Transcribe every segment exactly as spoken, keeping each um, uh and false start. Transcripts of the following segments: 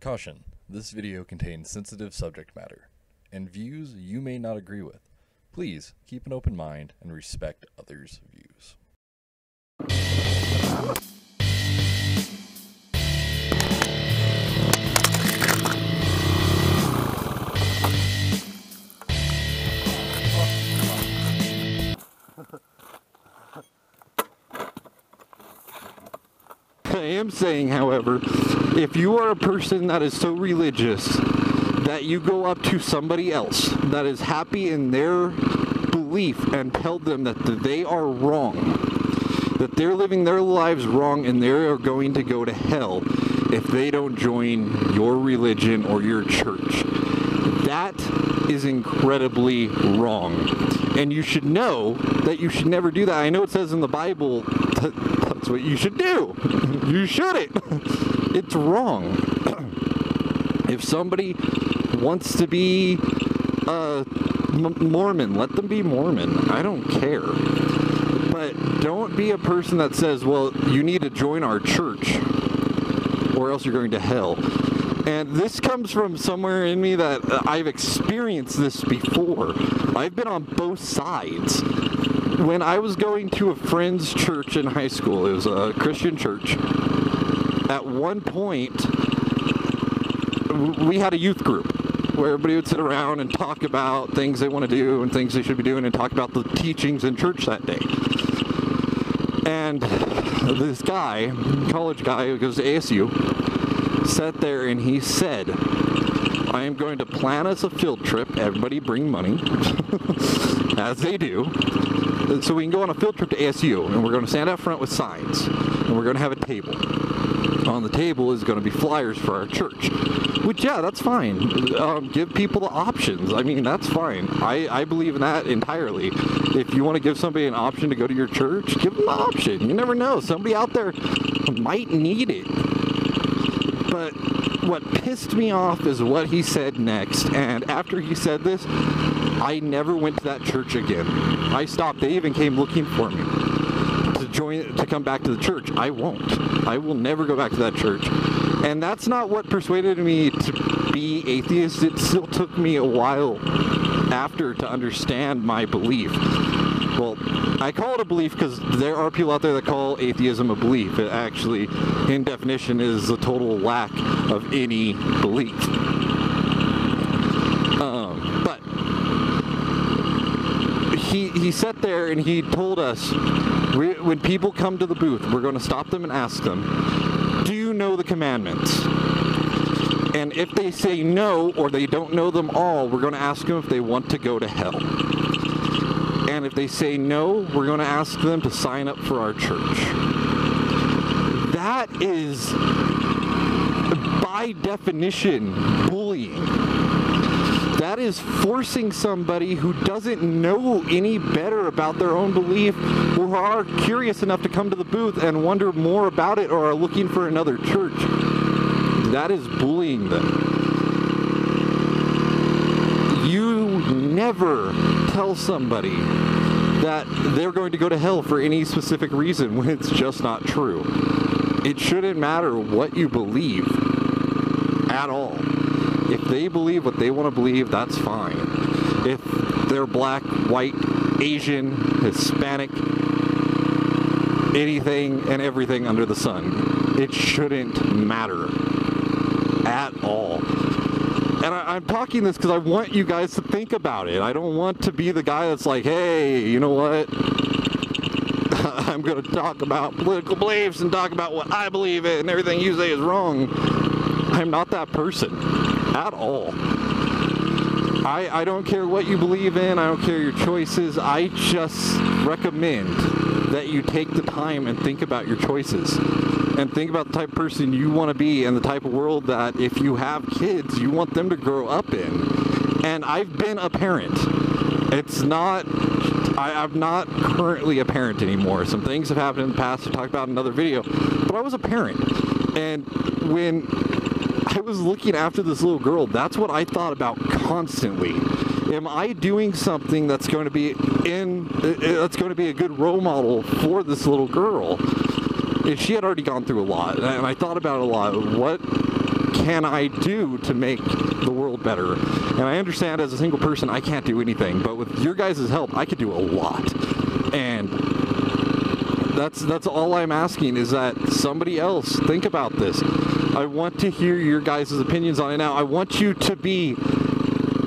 Caution, this video contains sensitive subject matter and views you may not agree with. Please keep an open mind and respect others' views. I am saying, however, if you are a person that is so religious that you go up to somebody else that is happy in their belief and tell them that they are wrong, that they're living their lives wrong and they are going to go to hell if they don't join your religion or your church, that is incredibly wrong. And you should know that you should never do that. I know it says in the Bible that that's what you should do. You shouldn't. It's wrong. If somebody wants to be uh, M- Mormon, let them be Mormon. I don't care. But don't be a person that says, well, you need to join our church or else you're going to hell. And this comes from somewhere in me that I've experienced this before. I've been on both sides. When I was going to a friend's church in high school, it was a Christian church, at one point, we had a youth group where everybody would sit around and talk about things they want to do and things they should be doing and talk about the teachings in church that day. And this guy, college guy who goes to A S U, sat there and he said, I am going to plan us a field trip. Everybody bring money, as they do. So we can go on a field trip to A S U, and we're going to stand out front with signs, and we're going to have a table. On the table is going to be flyers for our church, which, yeah, that's fine. Um, give people the options. I mean, that's fine. I, I believe in that entirely. If you want to give somebody an option to go to your church, give them the option. You never know. Somebody out there might need it. But what pissed me off is what he said next, and after he said this, I never went to that church again. I stopped. They even came looking for me to join, to come back to the church. I won't. I will never go back to that church. And that's not what persuaded me to be atheist. It still took me a while after to understand my belief. Well, I call it a belief because there are people out there that call atheism a belief. It actually, in definition, is a total lack of any belief. Um, but He, he sat there and he told us, we, when people come to the booth, we're going to stop them and ask them, do you know the commandments? And if they say no, or they don't know them all, we're going to ask them if they want to go to hell. And if they say no, we're going to ask them to sign up for our church. That is, by definition, bullying. That is forcing somebody who doesn't know any better about their own belief, or are curious enough to come to the booth and wonder more about it, or are looking for another church. That is bullying them. You never tell somebody that they're going to go to hell for any specific reason when it's just not true. It shouldn't matter what you believe at all. If they believe what they want to believe, that's fine. If they're black, white, Asian, Hispanic, anything and everything under the sun, it shouldn't matter at all. And I, I'm talking this because I want you guys to think about it. I don't want to be the guy that's like, hey, you know what? I'm going to talk about political beliefs and talk about what I believe in and everything you say is wrong. I'm not that person. At all. I, I don't care what you believe in. I don't care your choices. I just recommend that you take the time and think about your choices and think about the type of person you want to be and the type of world that if you have kids, you want them to grow up in. And I've been a parent. It's not, I, I'm not currently a parent anymore. Some things have happened in the past to talk about in another video, but I was a parent. And when I was looking after this little girl, that's what I thought about constantly. Am I doing something that's going to be in that's going to be a good role model for this little girl? And she had already gone through a lot, and I thought about it a lot. What can I do to make the world better? And I understand as a single person, I can't do anything, but with your guys' help, I could do a lot. And that's, that's all I'm asking, is that somebody else think about this. I want to hear your guys' opinions on it now. I want you to be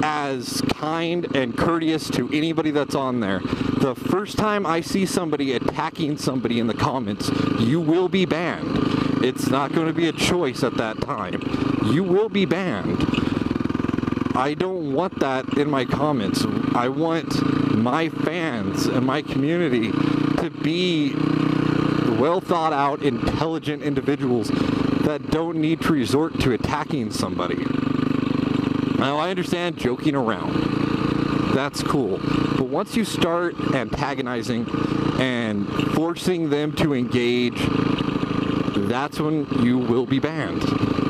as kind and courteous to anybody that's on there. The first time I see somebody attacking somebody in the comments, you will be banned. It's not going to be a choice at that time. You will be banned. I don't want that in my comments. I want my fans and my community to be well thought out, intelligent individuals that don't need to resort to attacking somebody. Now, I understand joking around. That's cool. But once you start antagonizing and forcing them to engage, that's when you will be banned.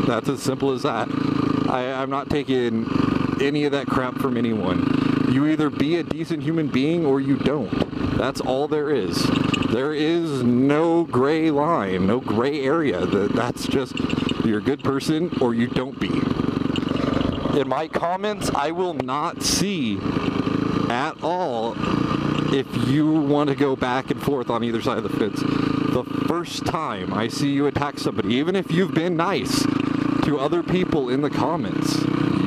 That's as simple as that. I, I'm not taking any of that crap from anyone. You either be a decent human being or you don't. That's all there is. There is no gray line, no gray area. That's just, you're a good person or you don't be. In my comments, I will not see at all if you want to go back and forth on either side of the fence. The first time I see you attack somebody, even if you've been nice to other people in the comments,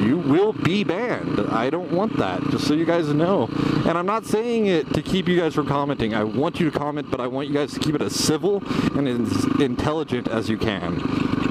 you will be banned. I don't want that, just so you guys know. And I'm not saying it to keep you guys from commenting. I want you to comment, but I want you guys to keep it as civil and as intelligent as you can.